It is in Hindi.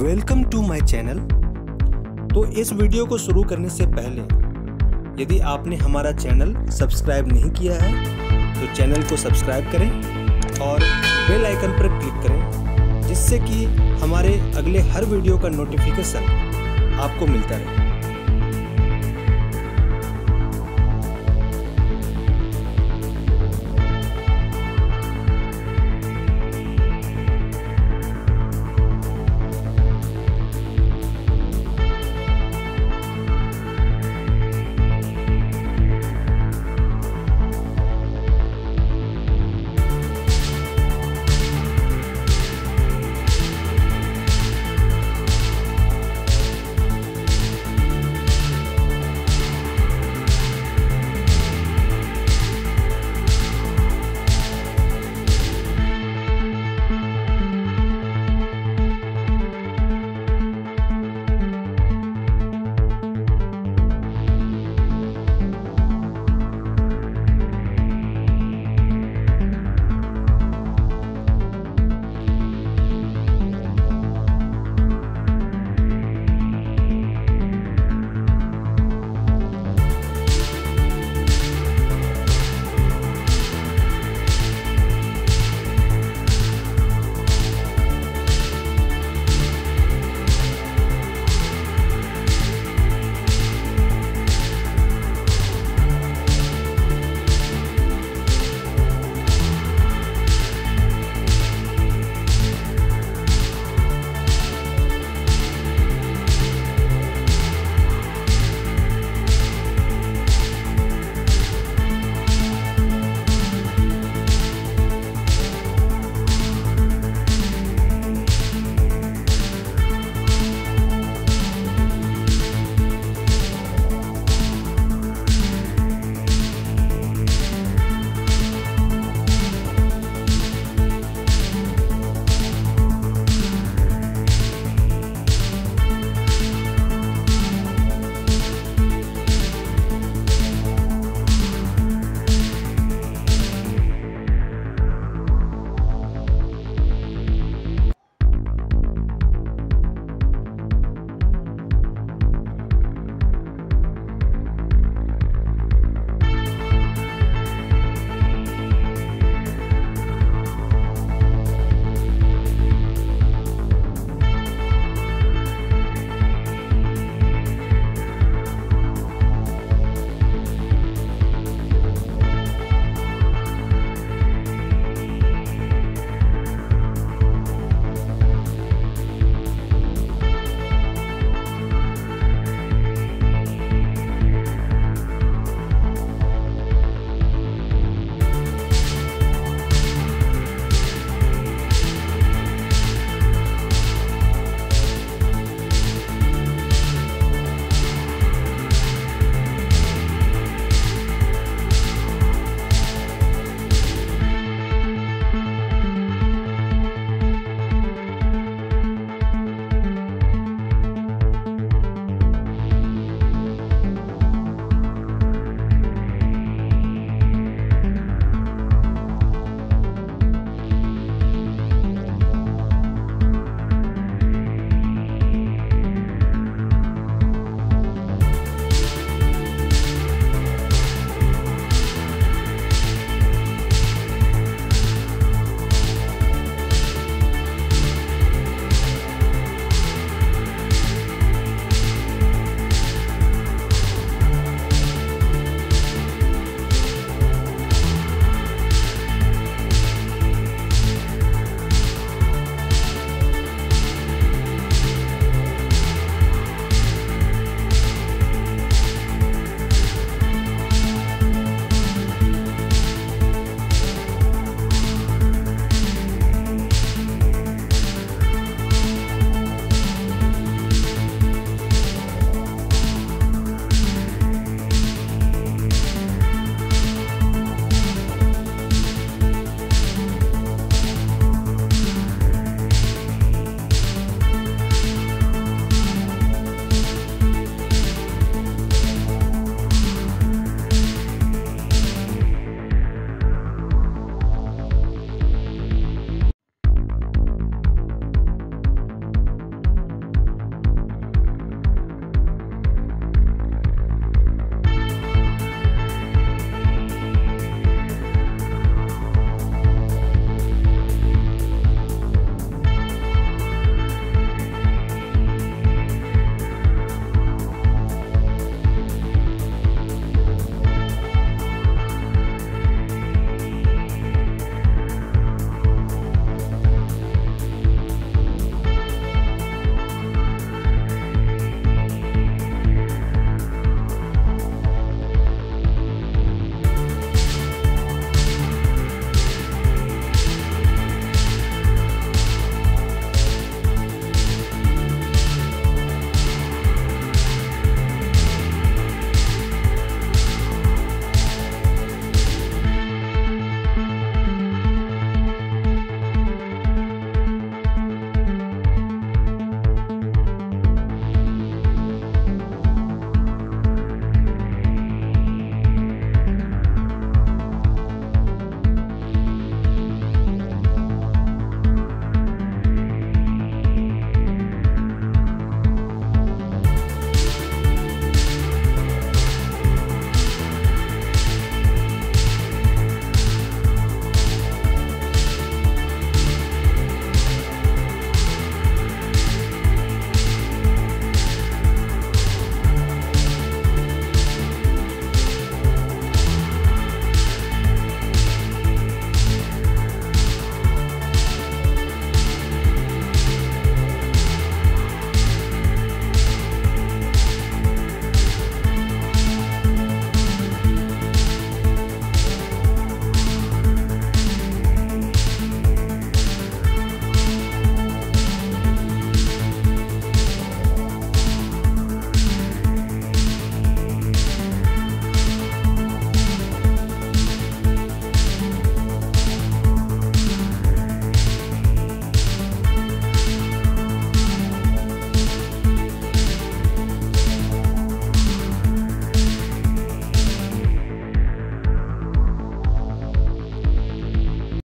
Welcome to my channel. तो इस वीडियो को शुरू करने से पहले यदि आपने हमारा चैनल सब्सक्राइब नहीं किया है तो चैनल को सब्सक्राइब करें और बेल आइकन पर क्लिक करें, जिससे कि हमारे अगले हर वीडियो का नोटिफिकेशन आपको मिलता रहे।